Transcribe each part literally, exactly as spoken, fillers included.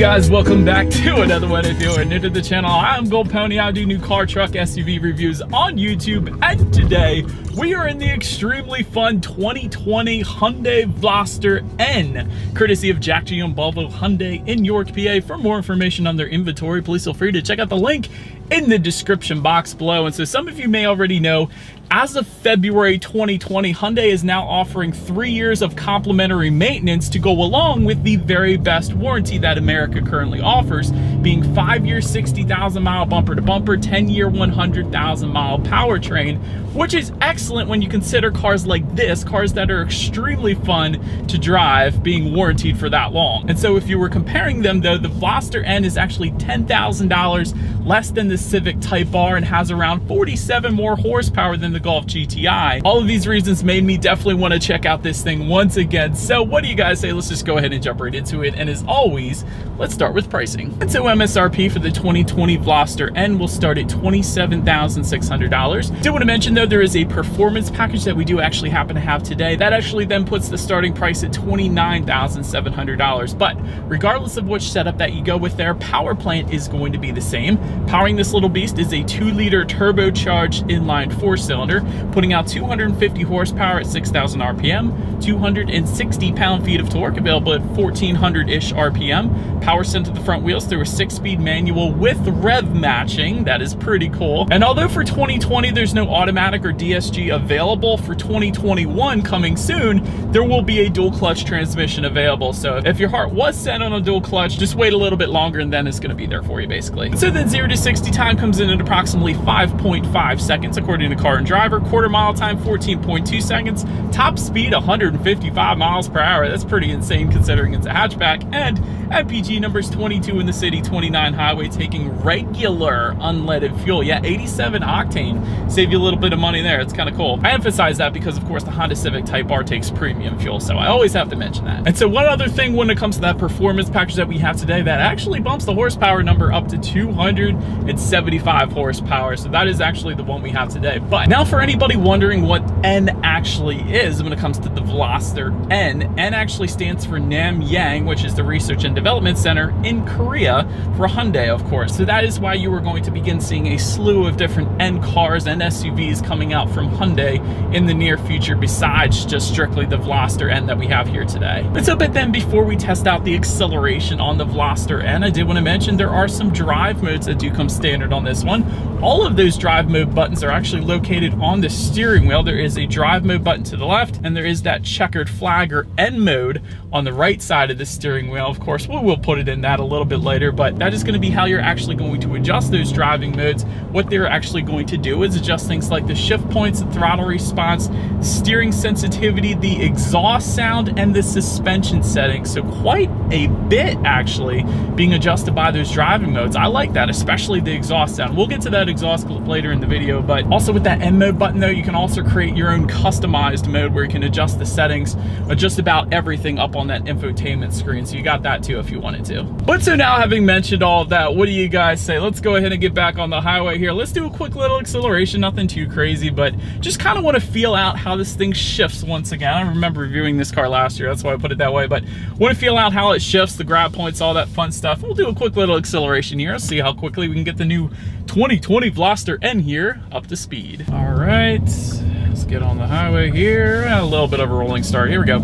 guys, welcome back to another one. If you are new to the channel, I'm Gold Pony. I do new car, truck, S U V reviews on YouTube, and today we are in the extremely fun twenty twenty Hyundai Veloster N, courtesy of Giambalvo Hyundai in York, P A. For more information on their inventory, please feel free to check out the link in the description box below. And so some of you may already know, as of February twenty twenty, Hyundai is now offering three years of complimentary maintenance to go along with the very best warranty that America currently offers, being five year sixty thousand mile bumper to bumper, ten year one hundred thousand mile powertrain, which is excellent when you consider cars like this, cars that are extremely fun to drive, being warrantied for that long. And so if you were comparing them though, the Veloster N is actually ten thousand dollars less than the Civic Type R and has around forty-seven more horsepower than the Golf G T I. All of these reasons made me definitely want to check out this thing once again. So what do you guys say? Let's just go ahead and jump right into it, and as always, let's start with pricing. And so M S R P for the twenty twenty Veloster N will start at twenty-seven thousand six hundred dollars. Do want to mention though, there is a performance package that we do actually happen to have today that actually then puts the starting price at twenty-nine thousand seven hundred dollars. But regardless of which setup that you go with, their power plant is going to be the same. Powering this little beast is a two liter turbocharged inline four cylinder, putting out two hundred fifty horsepower at six thousand R P M, two hundred sixty pound-feet of torque available at fourteen hundred-ish R P M, power sent to the front wheels through a six speed manual with rev matching. That is pretty cool. And although for twenty twenty there's no automatic or D S G available, for twenty twenty-one coming soon, there will be a dual clutch transmission available. So if your heart was set on a dual clutch, just wait a little bit longer and then it's gonna be there for you basically. So then zero to sixty time comes in at approximately five point five seconds according to the Car and Driver. Quarter mile time fourteen point two seconds, top speed one hundred fifty-five miles per hour. That's pretty insane considering it's a hatchback. And M P G numbers twenty-two in the city, twenty-nine highway, taking regular unleaded fuel. Yeah, eighty-seven octane, save you a little bit of money there. It's kind of cool. I emphasize that because of course the Honda Civic Type R takes premium fuel, so I always have to mention that. And so one other thing when it comes to that performance package that we have today that actually bumps the horsepower number up to two hundred seventy-five horsepower. So that is actually the one we have today. But now for anybody wondering what N actually is when it comes to the Veloster N, N actually stands for Namyang, which is the Research and Development Center in Korea for Hyundai, of course. So that is why you are going to begin seeing a slew of different N cars and S U Vs coming out from Hyundai in the near future, besides just strictly the Veloster N that we have here today. Let's hope it then before we test out the acceleration on the Veloster N, I did want to mention there are some drive modes that do come standard on this one. All of those drive mode buttons are actually located on the steering wheel. There is a drive mode button to the left, and there is that checkered flag or N mode on the right side of the steering wheel. Of course, we will put it in that a little bit later, but that is going to be how you're actually going to adjust those driving modes. What they're actually going to do is adjust things like the shift points, the throttle response, steering sensitivity, the exhaust sound, and the suspension settings. So quite a bit actually being adjusted by those driving modes. I like that, especially the exhaust sound. We'll get to that exhaust clip later in the video, but also with that N mode button though, you can also create your own customized mode where you can adjust the settings, adjust about everything up on that infotainment screen. So you got that too if you wanted to. But so now having mentioned all of that, what do you guys say? Let's go ahead and get back on the highway here. Let's do a quick little acceleration, nothing too crazy, but just kind of want to feel out how this thing shifts once again. I remember reviewing this car last year, that's why I put it that way, but want to feel out how it shifts, the grab points, all that fun stuff. We'll do a quick little acceleration here, see how quickly we can get the new twenty twenty Veloster N here up to speed. All right, let's get on the highway here. A little bit of a rolling start, here we go.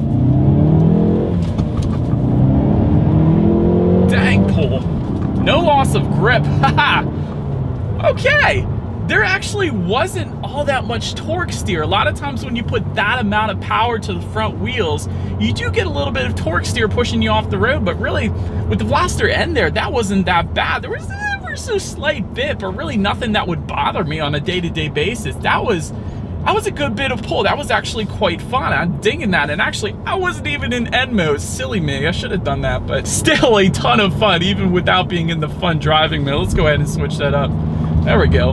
Dang pull, no loss of grip, haha. Okay, there actually wasn't all that much torque steer. A lot of times when you put that amount of power to the front wheels, you do get a little bit of torque steer pushing you off the road, but really with the Veloster N there, that wasn't that bad. There was ever so slight bit, but really nothing that would bother me on a day-to-day basis. That was That was a good bit of pull. That was actually quite fun. I'm dinging that. And actually, I wasn't even in N mode. Silly me. I should have done that, but still a ton of fun, even without being in the fun driving mode. Let's go ahead and switch that up. There we go.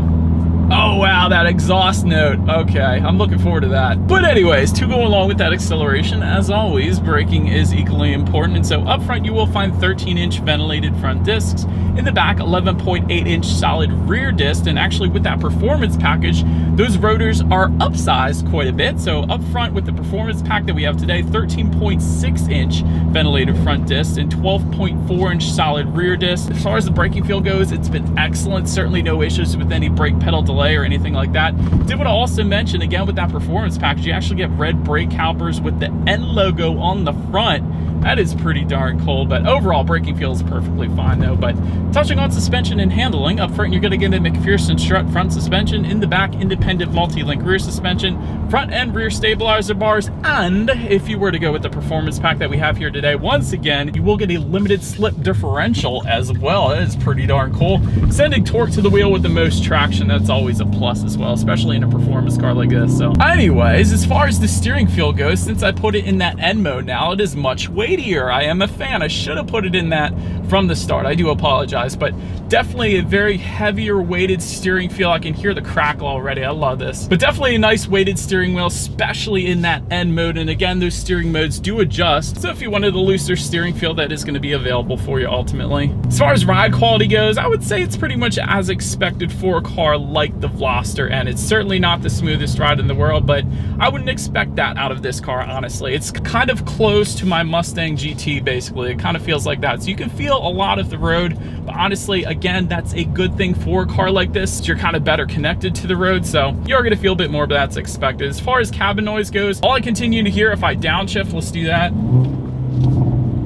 Oh wow, that exhaust note. Okay, I'm looking forward to that. But anyways, to go along with that acceleration, as always, braking is equally important. And so up front, you will find thirteen inch ventilated front discs. In the back, eleven point eight inch solid rear disc. And actually with that performance package, those rotors are upsized quite a bit. So up front with the performance pack that we have today, thirteen point six inch ventilated front disc and twelve point four inch solid rear disc. As far as the braking feel goes, it's been excellent. Certainly no issues with any brake pedal delay or anything like that. Did want to also mention, again, with that performance package, you actually get red brake calipers with the N logo on the front. That is pretty darn cool, but overall braking feels perfectly fine though. But touching on suspension and handling, up front you're gonna get a McPherson strut front suspension, in the back independent multi-link rear suspension, front and rear stabilizer bars, and if you were to go with the performance pack that we have here today, once again, you will get a limited slip differential as well. That is pretty darn cool. Sending torque to the wheel with the most traction, that's always a plus as well, especially in a performance car like this. So anyways, as far as the steering feel goes, since I put it in that N mode now, it is much weightier. I am a fan. I should have put it in that from the start. I do apologize, but definitely a very heavier weighted steering feel. I can hear the crackle already. I love this. But definitely a nice weighted steering wheel, especially in that N mode. And again, those steering modes do adjust. So if you wanted a looser steering feel, that is going to be available for you ultimately. As far as ride quality goes, I would say it's pretty much as expected for a car like the Veloster N. It's certainly not the smoothest ride in the world, but I wouldn't expect that out of this car, honestly. It's kind of close to my Mustang G T, basically. It kind of feels like that. So you can feel a lot of the road, but honestly, again, that's a good thing for a car like this. You're kind of better connected to the road, so you're going to feel a bit more, but that's expected. As far as cabin noise goes, all I continue to hear, if I downshift, let's do that.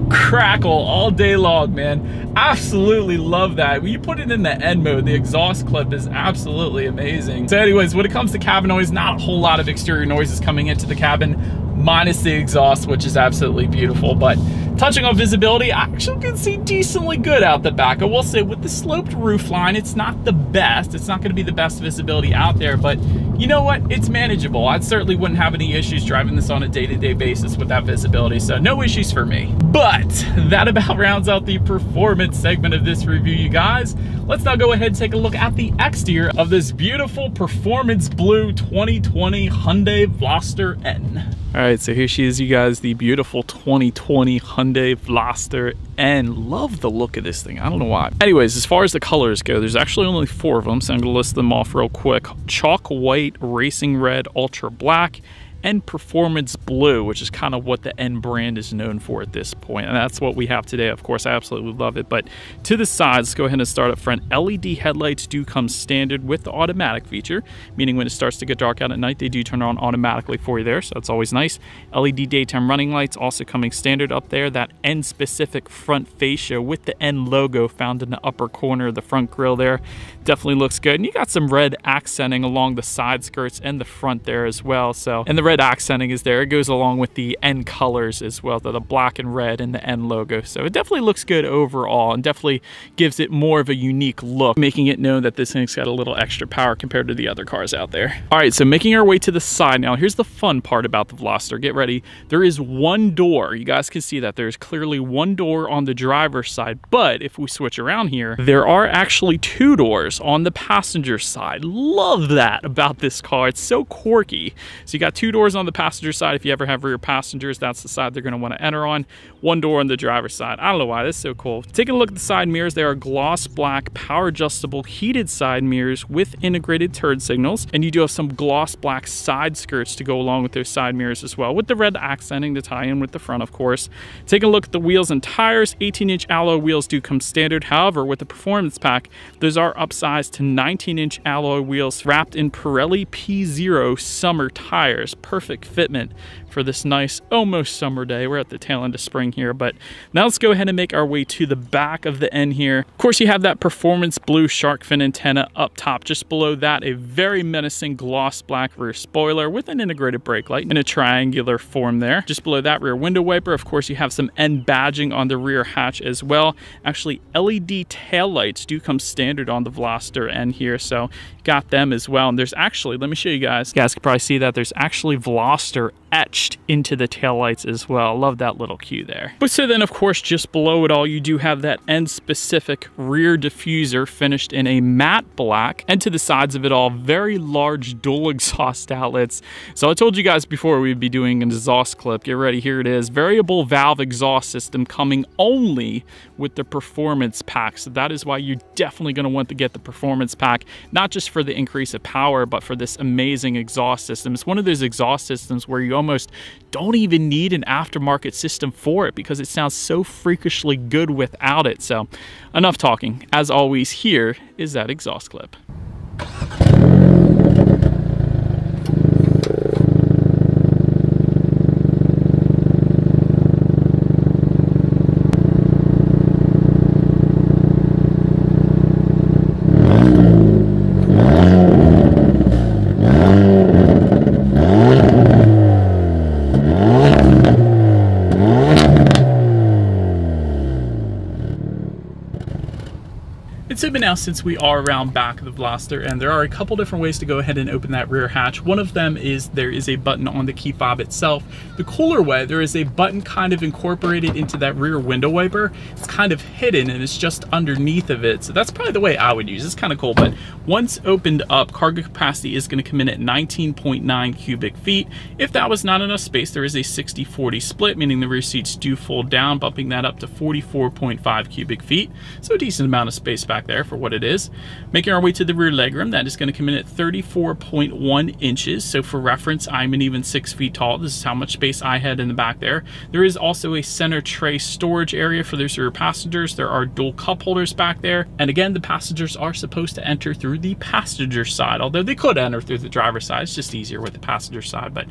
Crackle all day long, man. Absolutely love that. When you put it in the N mode, the exhaust clip is absolutely amazing. So anyways, when it comes to cabin noise, not a whole lot of exterior noises coming into the cabin, minus the exhaust, which is absolutely beautiful. But touching on visibility, I actually can see decently good out the back. I will say with the sloped roof line, it's not the best. It's not going to be the best visibility out there, but you know what? It's manageable. I certainly wouldn't have any issues driving this on a day-to-day basis with that visibility, so no issues for me. But that about rounds out the performance segment of this review, you guys. Let's now go ahead and take a look at the exterior of this beautiful performance blue twenty twenty Hyundai Veloster N. All right, so here she is, you guys, the beautiful twenty twenty Hyundai Veloster N. Love the look of this thing. I don't know why. Anyways, as far as the colors go, there's actually only four of them, so I'm going to list them off real quick. Chalk white, racing red, ultra black, and performance blue, which is kind of what the N brand is known for at this point. And that's what we have today. Of course, I absolutely love it. But to the sides, let's go ahead and start up front. L E D headlights do come standard with the automatic feature, meaning when it starts to get dark out at night, they do turn on automatically for you there. So that's always nice. L E D daytime running lights also coming standard up there. That N specific front fascia with the N logo found in the upper corner of the front grille there. Definitely looks good. And you got some red accenting along the side skirts and the front there as well. So, and the red accenting is there. It goes along with the N colors as well, the black and red and the N logo. So it definitely looks good overall and definitely gives it more of a unique look, making it known that this thing's got a little extra power compared to the other cars out there. All right, so making our way to the side now, here's the fun part about the Veloster. Get ready. There is one door. You guys can see that there's clearly one door on the driver's side, but if we switch around here, there are actually two doors on the passenger side. Love that about this car. It's so quirky. So you got two doors doors on the passenger side. If you ever have rear passengers, that's the side they're going to want to enter on. One door on the driver's side. I don't know why that's so cool. Taking a look at the side mirrors, they are gloss black, power adjustable, heated side mirrors with integrated turn signals, and you do have some gloss black side skirts to go along with those side mirrors as well, with the red accenting to tie in with the front, of course. Taking a look at the wheels and tires, eighteen inch alloy wheels do come standard. However, with the performance pack, those are upsized to nineteen inch alloy wheels wrapped in Pirelli P zero summer tires. Perfect fitment for this nice almost summer day. We're at the tail end of spring here, but now let's go ahead and make our way to the back of the N here. Of course, you have that performance blue shark fin antenna up top. Just below that, a very menacing gloss black rear spoiler with an integrated brake light in a triangular form there. Just below that, rear window wiper. Of course, you have some N badging on the rear hatch as well. Actually, L E D taillights do come standard on the Veloster N here, so got them as well. And there's actually, let me show you guys. You guys can probably see that there's actually Veloster etched into the taillights as well. Love that little cue there. But so then, of course, just below it all, you do have that N-specific rear diffuser finished in a matte black. And to the sides of it all, very large dual exhaust outlets. So I told you guys before we'd be doing an exhaust clip. Get ready, here it is. Variable valve exhaust system coming only with the performance pack. So that is why you're definitely going to want to get the performance pack, not just for the increase of power, but for this amazing exhaust system. It's one of those exhaust systems where you almost don't even need an aftermarket system for it because it sounds so freakishly good without it. So enough talking. As always, here is that exhaust clip. So now, since we are around back of the Veloster, and there are a couple different ways to go ahead and open that rear hatch. One of them is there is a button on the key fob itself. The cooler way, there is a button kind of incorporated into that rear window wiper. It's kind of hidden and it's just underneath of it. So that's probably the way I would use it. It's kind of cool. But once opened up, cargo capacity is going to come in at nineteen point nine cubic feet. If that was not enough space, there is a sixty forty split, meaning the rear seats do fold down, bumping that up to forty-four point five cubic feet. So a decent amount of space back there for what it is. Making our way to the rear legroom, that is going to come in at thirty-four point one inches. So for reference, I'm an even six feet tall. This is how much space I had in the back there. There is also a center tray storage area for those rear passengers. There are dual cup holders back there. And again, the passengers are supposed to enter through the passenger side, although they could enter through the driver's side. It's just easier with the passenger side. But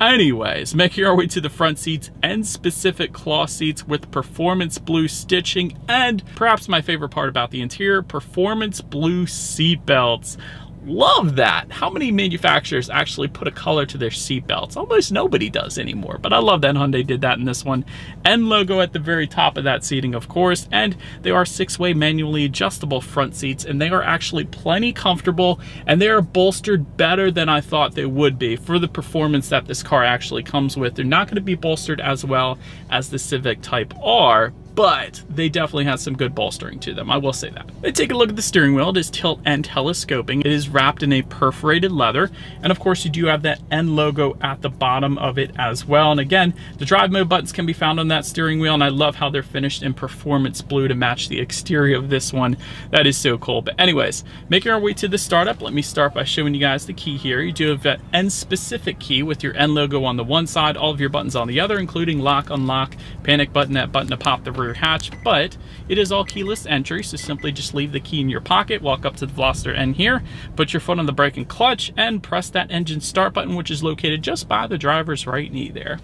anyways, making our way to the front seats, and specific cloth seats with performance blue stitching, and perhaps my favorite part about the interior, performance blue seat belts. Love that. How many manufacturers actually put a color to their seatbelts? Almost nobody does anymore, but I love that Hyundai did that in this one. N logo at the very top of that seating, of course, and they are six-way manually adjustable front seats, and they are actually plenty comfortable, and they are bolstered better than I thought they would be for the performance that this car actually comes with. They're not going to be bolstered as well as the Civic Type R, but they definitely have some good bolstering to them, I will say that. Let's take a look at the steering wheel. It is tilt and telescoping. It is wrapped in a perforated leather. And of course, you do have that N logo at the bottom of it as well. And again, the drive mode buttons can be found on that steering wheel. And I love how they're finished in performance blue to match the exterior of this one. That is so cool. But anyways, making our way to the startup, let me start by showing you guys the key here. You do have that N specific key with your N logo on the one side, all of your buttons on the other, including lock, unlock, panic button, that button to pop the rear hatch, but it is all keyless entry, so simply just leave the key in your pocket, walk up to the Veloster N here, put your foot on the brake and clutch, and press that engine start button, which is located just by the driver's right knee there.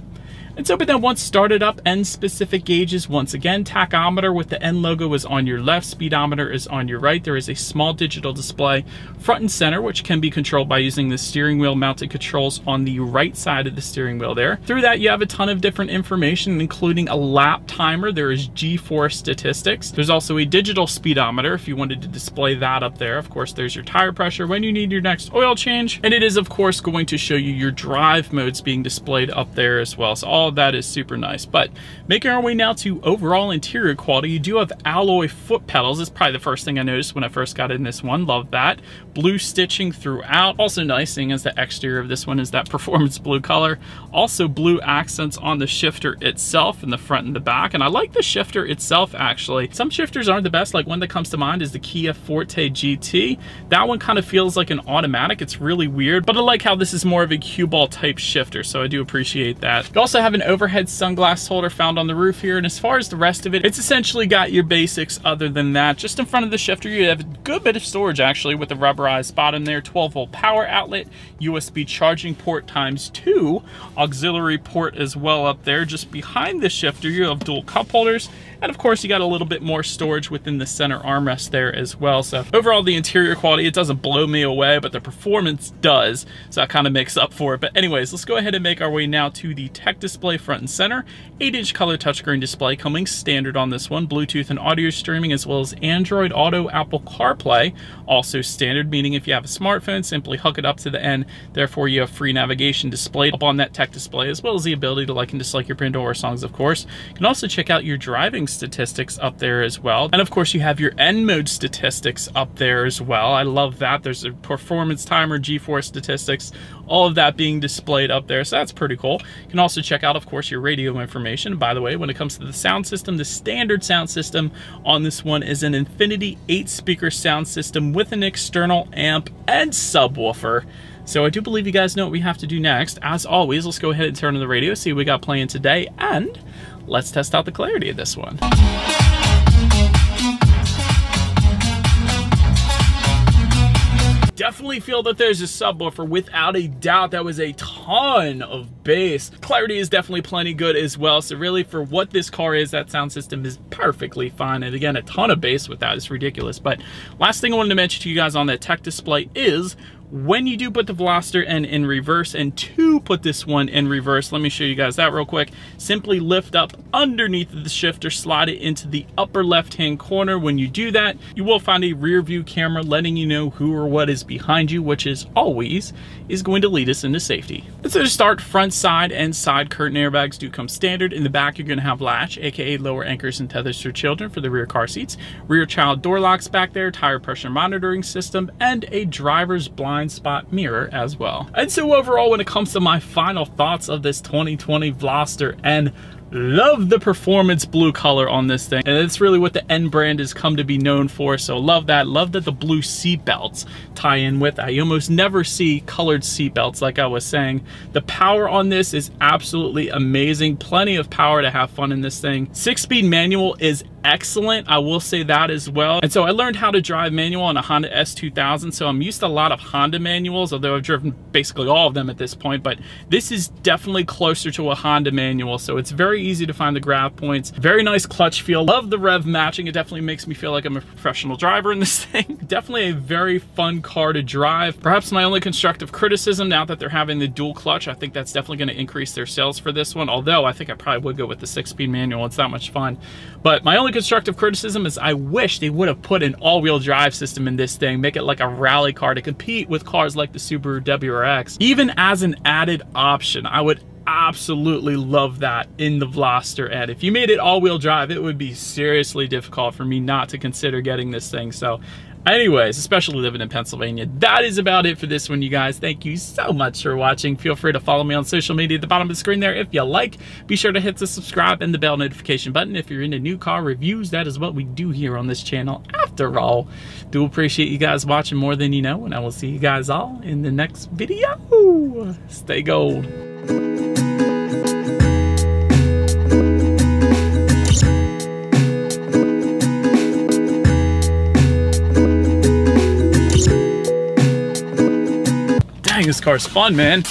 And so, but then once started up, N-specific gauges, once again, tachometer with the N logo is on your left, speedometer is on your right. There is a small digital display front and center, which can be controlled by using the steering wheel mounted controls on the right side of the steering wheel there. Through that, you have a ton of different information, including a lap timer. There is G-force statistics. There's also a digital speedometer if you wanted to display that up there. Of course, there's your tire pressure when you need your next oil change. And it is, of course, going to show you your drive modes being displayed up there as well. So all Oh, that is super nice. But making our way now to overall interior quality, you do have alloy foot pedals. It's probably the first thing I noticed when I first got in this one. Love that. Blue stitching throughout. Also nice, seeing as the exterior of this one is that performance blue color. Also blue accents on the shifter itself in the front and the back. And I like the shifter itself, actually. Some shifters aren't the best. Like one that comes to mind is the Kia Forte G T. That one kind of feels like an automatic. It's really weird, but I like how this is more of a cue ball type shifter. So I do appreciate that. You also have an overhead sunglass holder found on the roof here, and as far as the rest of it, it's essentially got your basics. Other than that, just in front of the shifter, you have a good bit of storage actually with the rubberized bottom there, twelve volt power outlet, U S B charging port times two, auxiliary port as well up there. Just behind the shifter, you have dual cup holders, and of course you got a little bit more storage within the center armrest there as well. So overall, the interior quality, it doesn't blow me away, but the performance does, so that kind of makes up for it. But anyways, let's go ahead and make our way now to the tech display display front and center, eight inch color touchscreen display coming standard on this one, Bluetooth and audio streaming, as well as Android Auto, Apple CarPlay, also standard, meaning if you have a smartphone, simply hook it up to the N, therefore you have free navigation displayed upon that tech display, as well as the ability to like and dislike your Pandora songs, of course. You can also check out your driving statistics up there as well. And of course you have your N mode statistics up there as well. I love that. There's a performance timer, G force statistics, all of that being displayed up there, so that's pretty cool. You can also check out, of course, your radio information. By the way, when it comes to the sound system, the standard sound system on this one is an Infinity eight speaker sound system with an external amp and subwoofer. So I do believe you guys know what we have to do next. As always, let's go ahead and turn on the radio, see what we got playing today, and let's test out the clarity of this one. Definitely feel that there's a subwoofer, without a doubt. That was a ton of bass. Clarity is definitely plenty good as well. So really, for what this car is, that sound system is perfectly fine. And again, a ton of bass with that is ridiculous. But last thing I wanted to mention to you guys on that tech display is, when you do put the Veloster N in reverse and to put this one in reverse, let me show you guys that real quick. Simply lift up underneath the shifter, slide it into the upper left-hand corner. When you do that, you will find a rear view camera letting you know who or what is behind you, which is always is going to lead us into safety. So to start, front, side, and side curtain airbags do come standard. In the back, you're gonna have latch, A K A lower anchors and tethers for children for the rear car seats, rear child door locks back there, tire pressure monitoring system, and a driver's blind spot mirror as well. And so overall, when it comes to my final thoughts of this twenty twenty Veloster N, love the performance blue color on this thing, and it's really what the N brand has come to be known for, so love that. Love that the blue seat belts tie in with that. You almost never see colored seat belts, like I was saying. The power on this is absolutely amazing. Plenty of power to have fun in this thing. Six-speed manual is excellent, I will say that as well. And so I learned how to drive manual on a Honda S two thousand, so I'm used to a lot of Honda manuals, although I've driven basically all of them at this point, but this is definitely closer to a Honda manual, so it's very easy to find the grab points. Very nice clutch feel. Love the rev matching. It definitely makes me feel like I'm a professional driver in this thing. Definitely a very fun car to drive. Perhaps my only constructive criticism, now that they're having the dual clutch, I think that's definitely going to increase their sales for this one, although I think I probably would go with the six-speed manual. It's that much fun. But my only constructive criticism is I wish they would have put an all-wheel drive system in this thing, make it like a rally car to compete with cars like the Subaru W R X. Even as an added option, I would absolutely love that in the Veloster N. If you made it all-wheel drive, it would be seriously difficult for me not to consider getting this thing. So anyways, especially living in Pennsylvania, that is about it for this one, you guys. Thank you so much for watching. Feel free to follow me on social media at the bottom of the screen there if you like. Be sure to hit the subscribe and the bell notification button if you're into new car reviews. That is what we do here on this channel, after all. Do appreciate you guys watching more than you know, and I will see you guys all in the next video. Stay gold. This car's fun, man.